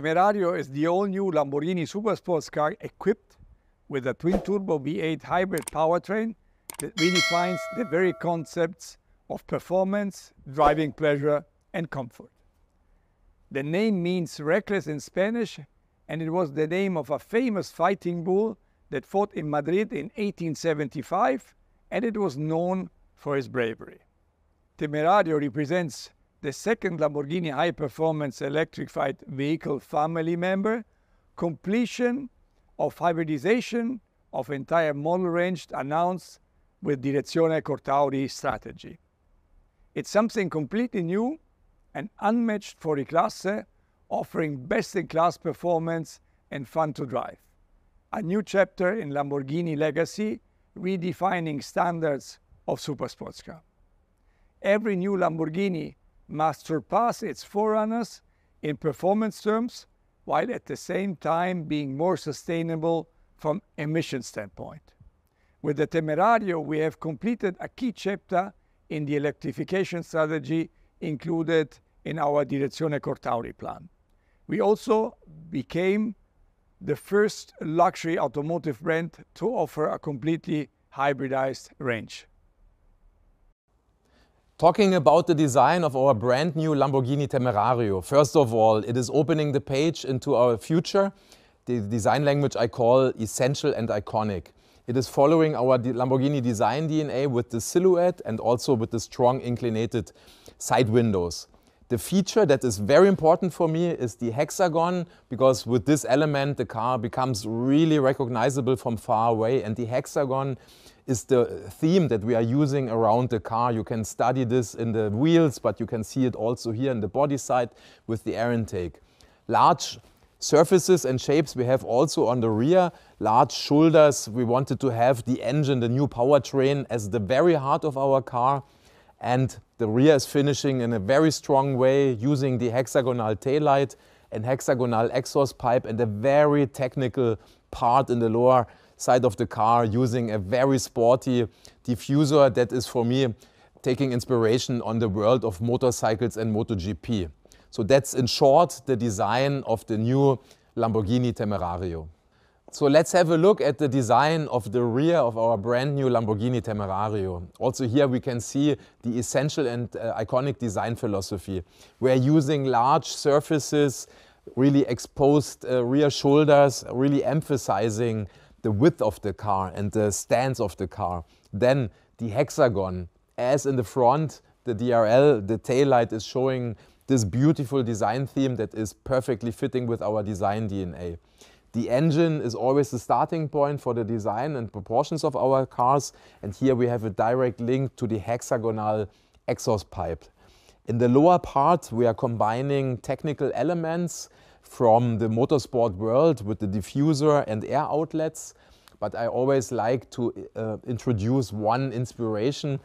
Temerario is the all-new Lamborghini supersports car equipped with a twin-turbo V8 hybrid powertrain that redefines the very concepts of performance, driving pleasure and comfort. The name means reckless in Spanish, and it was the name of a famous fighting bull that fought in Madrid in 1875, and it was known for his bravery. Temerario represents the second Lamborghini high-performance electrified vehicle family member, completion of hybridization of entire model range announced with Direzione Cortauri strategy. It's something completely new and unmatched for the class, offering best-in-class performance and fun to drive. A new chapter in Lamborghini legacy, redefining standards of supersports car. Every new Lamborghini must surpass its forerunners in performance terms, while at the same time being more sustainable from emission standpoint. With the Temerario, we have completed a key chapter in the electrification strategy included in our Direzione Cortauri plan. We also became the first luxury automotive brand to offer a completely hybridized range. Talking about the design of our brand new Lamborghini Temerario, first of all, it is opening the page into our future, the design language I call essential and iconic. It is following our Lamborghini design DNA with the silhouette and also with the strong inclinated side windows. The feature that is very important for me is the hexagon, because with this element the car becomes really recognizable from far away, and the hexagon is the theme that we are using around the car. You can study this in the wheels, but you can see it also here in the body side with the air intake. Large surfaces and shapes we have also on the rear, large shoulders. We wanted to have the engine, the new powertrain, as the very heart of our car, and the rear is finishing in a very strong way using the hexagonal taillight and hexagonal exhaust pipe, and a very technical part in the lower side of the car using a very sporty diffuser that is, for me, taking inspiration on the world of motorcycles and MotoGP. So that's in short the design of the new Lamborghini Temerario. So let's have a look at the design of the rear of our brand new Lamborghini Temerario. Also here we can see the essential and iconic design philosophy. We're using large surfaces, really exposed rear shoulders, really emphasizing the width of the car and the stance of the car. Then the hexagon, as in the front, the DRL, the taillight is showing this beautiful design theme that is perfectly fitting with our design DNA. The engine is always the starting point for the design and proportions of our cars, and here we have a direct link to the hexagonal exhaust pipe. In the lower part we are combining technical elements from the motorsport world with the diffuser and air outlets, but I always like to introduce one inspiration.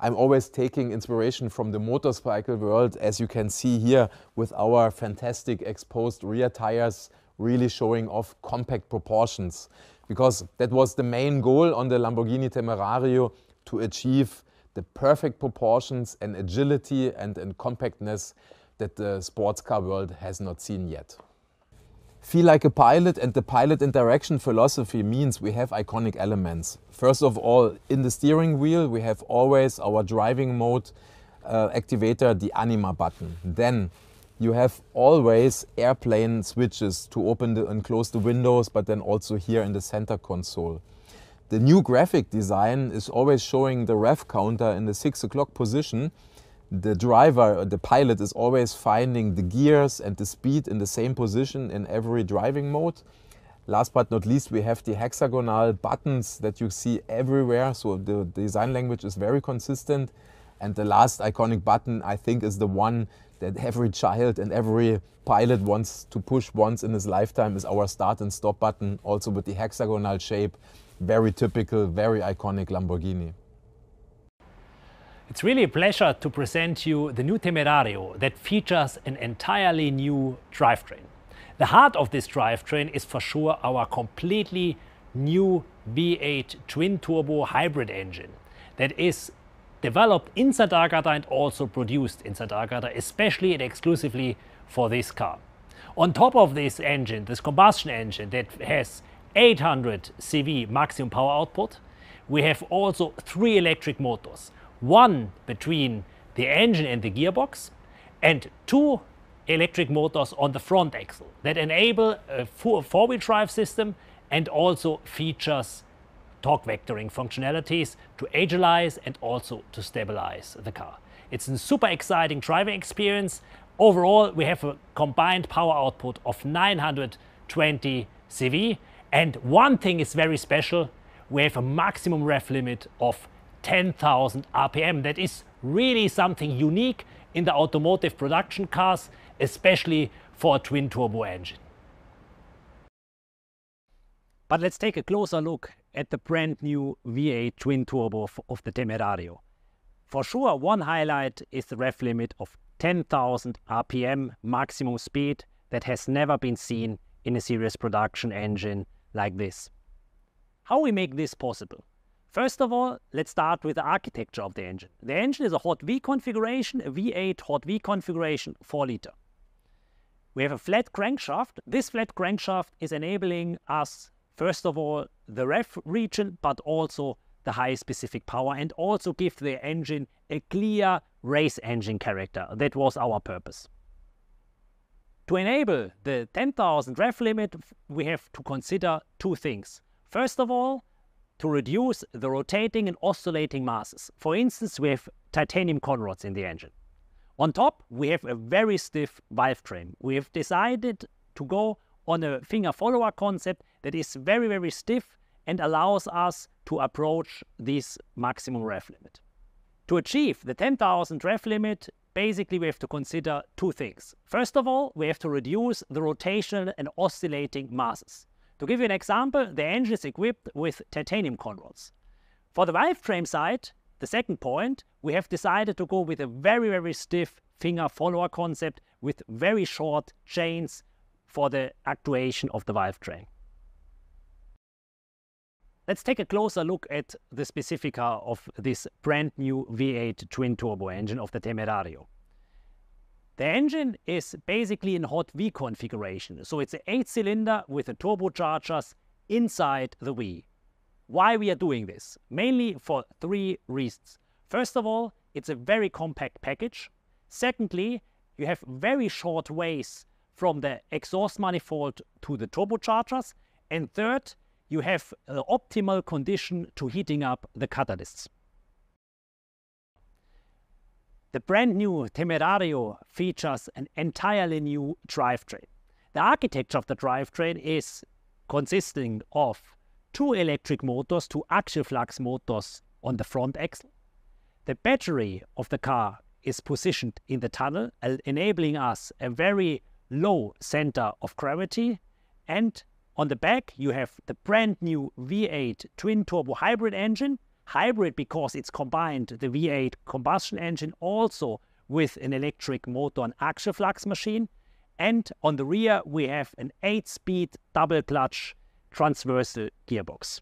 I'm always taking inspiration from the motorcycle world, as you can see here with our fantastic exposed rear tires, really showing off compact proportions, because that was the main goal on the Lamborghini Temerario, to achieve the perfect proportions and agility and compactness that the sports car world has not seen yet. Feel like a pilot, and the pilot in direction philosophy means we have iconic elements. First of all, in the steering wheel we have always our driving mode activator, the Anima button. Then you have always airplane switches to open and close the windows, but then also here in the center console. The new graphic design is always showing the rev counter in the 6 o'clock position. The driver, the pilot, is always finding the gears and the speed in the same position in every driving mode. Last but not least, we have the hexagonal buttons that you see everywhere, so the design language is very consistent. And the last iconic button, I think, is the one that every child and every pilot wants to push once in his lifetime, is our start and stop button, also with the hexagonal shape. Very typical, very iconic Lamborghini. It's really a pleasure to present you the new Temerario that features an entirely new drivetrain. The heart of this drivetrain is for sure our completely new V8 twin-turbo hybrid engine that is developed in Sant'Agata and also produced in Sant'Agata, especially and exclusively for this car. On top of this engine, this combustion engine that has 800 CV maximum power output, we have also 3 electric motors. One between the engine and the gearbox, and 2 electric motors on the front axle that enable a four-wheel drive system and also features torque vectoring functionalities to agilize and also to stabilize the car. It's a super exciting driving experience. Overall, we have a combined power output of 920 CV. And one thing is very special, we have a maximum rev limit of 10,000 RPM. That is really something unique in the automotive production cars, especially for a twin-turbo engine. But let's take a closer look at the brand new V8 twin-turbo of the Temerario. For sure, one highlight is the rev limit of 10,000 RPM maximum speed that has never been seen in a serious production engine like this. How we make this possible? First of all, let's start with the architecture of the engine. The engine is a hot V configuration, a V8 hot V configuration, 4 liter. We have a flat crankshaft. This flat crankshaft is enabling us, first of all, the rev region, but also the high specific power, and also give the engine a clear race engine character. That was our purpose. To enable the 10,000 rev limit, we have to consider 2 things. First of all, to reduce the rotating and oscillating masses. For instance, we have titanium conrods in the engine. On top, we have a very stiff valve train. We have decided to go on a finger follower concept that is very, very stiff and allows us to approach this maximum rev limit. To achieve the 10,000 rev limit, basically we have to consider 2 things. First of all, we have to reduce the rotational and oscillating masses. To give you an example, the engine is equipped with titanium conrods. For the valve frame side, the second point, we have decided to go with a very, very stiff finger follower concept with very short chains for the actuation of the valve train. Let's take a closer look at the specifica of this brand new V8 twin turbo engine of the Temerario. The engine is basically in hot V configuration, so it's an 8-cylinder with a turbochargers inside the V. Why we are doing this? Mainly for 3 reasons. First of all, it's a very compact package. Secondly, you have very short ways from the exhaust manifold to the turbochargers. And third, you have the optimal condition to heating up the catalysts. The brand new Temerario features an entirely new drivetrain. The architecture of the drivetrain is consisting of 2 electric motors, 2 axial flux motors on the front axle. The battery of the car is positioned in the tunnel, enabling us a very low center of gravity. And on the back, you have the brand new V8 twin turbo hybrid engine. Hybrid because it's combined the V8 combustion engine also with an electric motor and axial flux machine. And on the rear, we have an 8-speed double clutch transversal gearbox.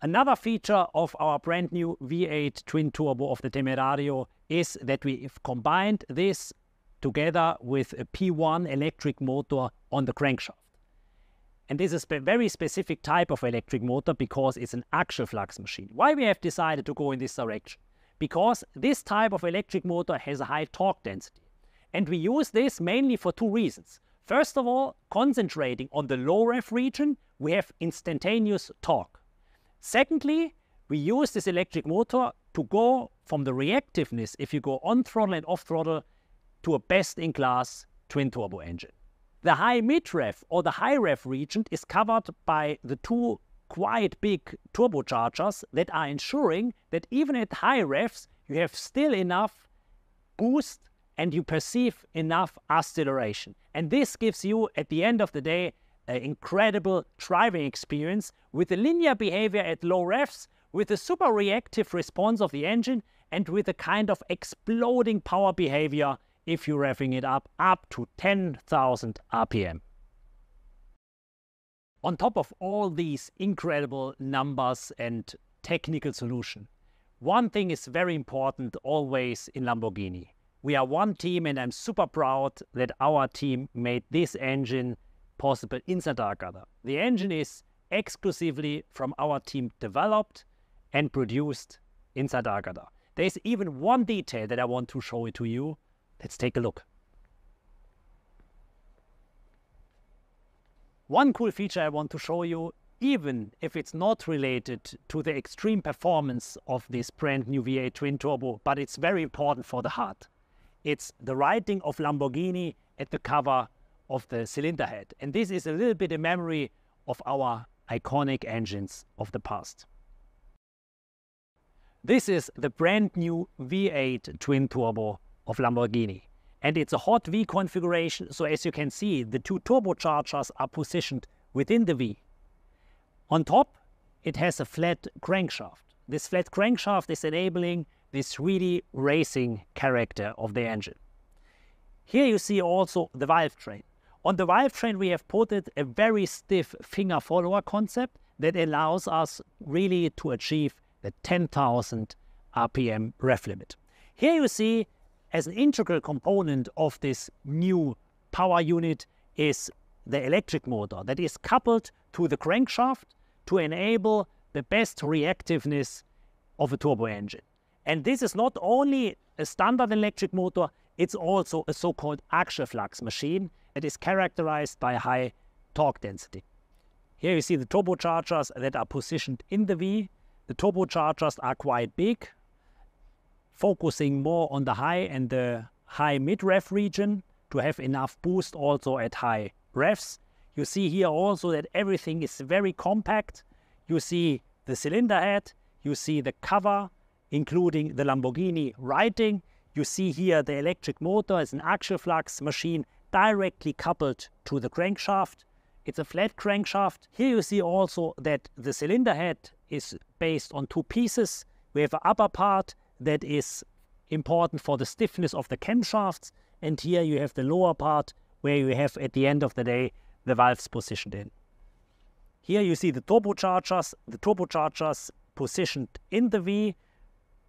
Another feature of our brand new V8 twin turbo of the Temerario is that we've combined this together with a P1 electric motor on the crankshaft. And this is a very specific type of electric motor because it's an axial flux machine. Why we have decided to go in this direction? Because this type of electric motor has a high torque density. And we use this mainly for 2 reasons. First of all, concentrating on the low rev region, we have instantaneous torque. Secondly, we use this electric motor to go from the reactiveness, if you go on throttle and off throttle, to a best-in-class twin-turbo engine. The high mid-rev or the high rev region is covered by the 2 quite big turbochargers that are ensuring that even at high revs, you have still enough boost and you perceive enough acceleration. And this gives you, at the end of the day, an incredible driving experience with a linear behavior at low revs, with a super reactive response of the engine, and with a kind of exploding power behavior if you're revving it up to 10,000 RPM. On top of all these incredible numbers and technical solution, one thing is very important always in Lamborghini. We are one team, and I'm super proud that our team made this engine possible inside Arkada. The engine is exclusively from our team developed and produced inside Arkada. There's even one detail that I want to show it to you. Let's take a look. One cool feature I want to show you, even if it's not related to the extreme performance of this brand new V8 twin turbo, but it's very important for the heart. It's the writing of Lamborghini at the cover of the cylinder head. And this is a little bit a memory of our iconic engines of the past. This is the brand new V8 twin turbo of Lamborghini. And it's a hot V configuration, so as you can see, the two turbochargers are positioned within the V. On top, it has a flat crankshaft. This flat crankshaft is enabling this 3D racing character of the engine. Here you see also the valve train. On the valve train, we have put a very stiff finger follower concept that allows us really to achieve the 10,000 RPM rev limit. Here you see, as an integral component of this new power unit, is the electric motor that is coupled to the crankshaft to enable the best reactiveness of a turbo engine. And this is not only a standard electric motor, it's also a so-called Achselflux machine that is characterized by high torque density. Here you see the turbochargers that are positioned in the V. The turbochargers are quite big, focusing more on the high and the high mid-rev region to have enough boost also at high revs. You see here also that everything is very compact. You see the cylinder head, you see the cover, including the Lamborghini writing. You see here the electric motor is an Achselflux machine directly coupled to the crankshaft. It's a flat crankshaft. Here you see also that the cylinder head is based on two pieces. We have an upper part that is important for the stiffness of the camshafts. And here you have the lower part where you have, at the end of the day, the valves positioned in. Here you see the turbochargers positioned in the V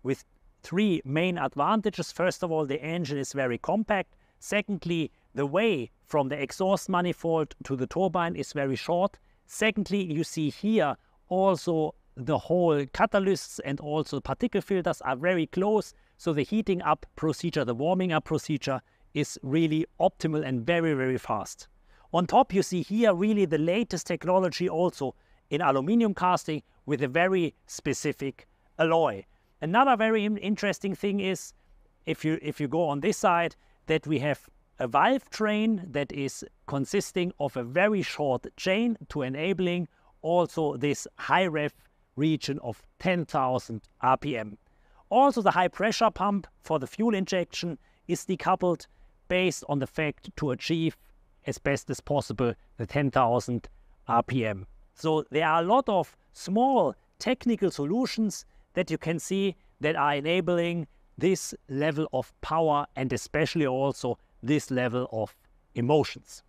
with three main advantages. First of all, the engine is very compact. Secondly, the way from the exhaust manifold to the turbine is very short. Secondly, you see here also the whole catalysts and also particle filters are very close, so the heating up procedure, the warming up procedure is really optimal and very, very fast. On top you see here really the latest technology also in aluminium casting with a very specific alloy. Another very interesting thing is, if you go on this side, that we have a valve train that is consisting of a very short chain to enabling also this high rev region of 10,000 RPM. Also the high pressure pump for the fuel injection is decoupled based on the fact to achieve as best as possible the 10,000 RPM. So there are a lot of small technical solutions that you can see that are enabling this level of power and especially also this level of emotions.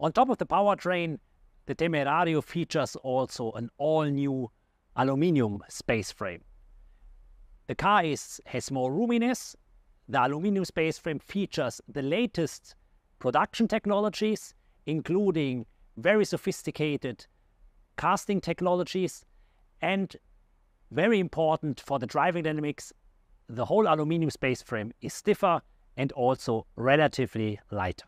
On top of the powertrain, the Temerario features also an all-new aluminium space frame. The car has more roominess. The aluminium space frame features the latest production technologies, including very sophisticated casting technologies, and very important for the driving dynamics, the whole aluminium space frame is stiffer and also relatively lighter.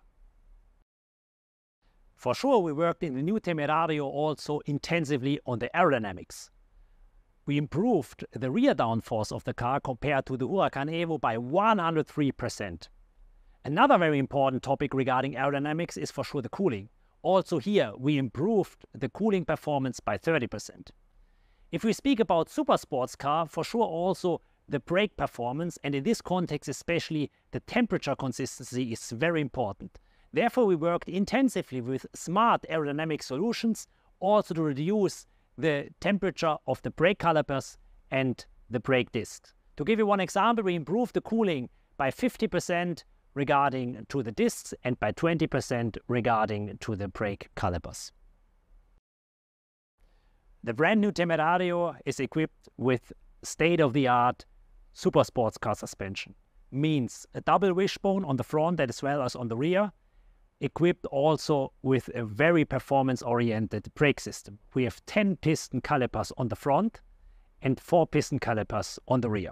For sure, we worked in the new Temerario also intensively on the aerodynamics. We improved the rear downforce of the car compared to the Huracan Evo by 103%. Another very important topic regarding aerodynamics is for sure the cooling. Also here, we improved the cooling performance by 30%. If we speak about super sports car, for sure also the brake performance, and in this context especially the temperature consistency, is very important. Therefore, we worked intensively with smart aerodynamic solutions also to reduce the temperature of the brake calipers and the brake discs. To give you one example, we improved the cooling by 50% regarding to the discs and by 20% regarding to the brake calipers. The brand new Temerario is equipped with state-of-the-art super sports car suspension. Means a double wishbone on the front as well as on the rear, equipped also with a very performance-oriented brake system. We have 10 piston calipers on the front and 4 piston calipers on the rear.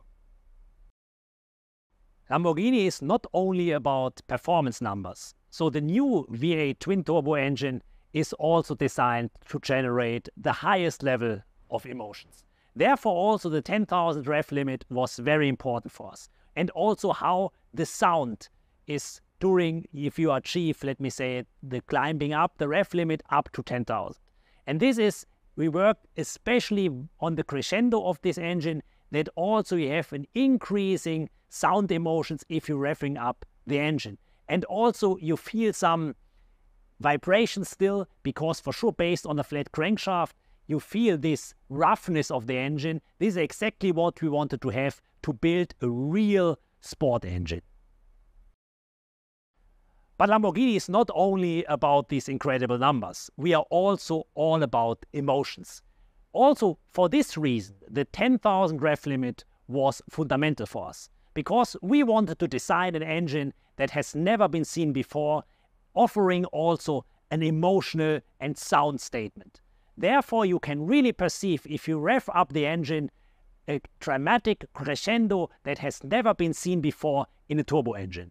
Lamborghini is not only about performance numbers. So the new V8 twin-turbo engine is also designed to generate the highest level of emotions. Therefore also the 10,000 rev limit was very important for us. And also how the sound is during, if you achieve, let me say, the climbing up, the rev limit up to 10,000. And this is, we work especially on the crescendo of this engine, that also you have an increasing sound emotions if you're revving up the engine. And also you feel some vibration still, because for sure based on the flat crankshaft, you feel this roughness of the engine. This is exactly what we wanted to have to build a real sport engine. But Lamborghini is not only about these incredible numbers. We are also all about emotions. Also, for this reason, the 10,000 rev limit was fundamental for us, because we wanted to design an engine that has never been seen before, offering also an emotional and sound statement. Therefore, you can really perceive, if you rev up the engine, a dramatic crescendo that has never been seen before in a turbo engine.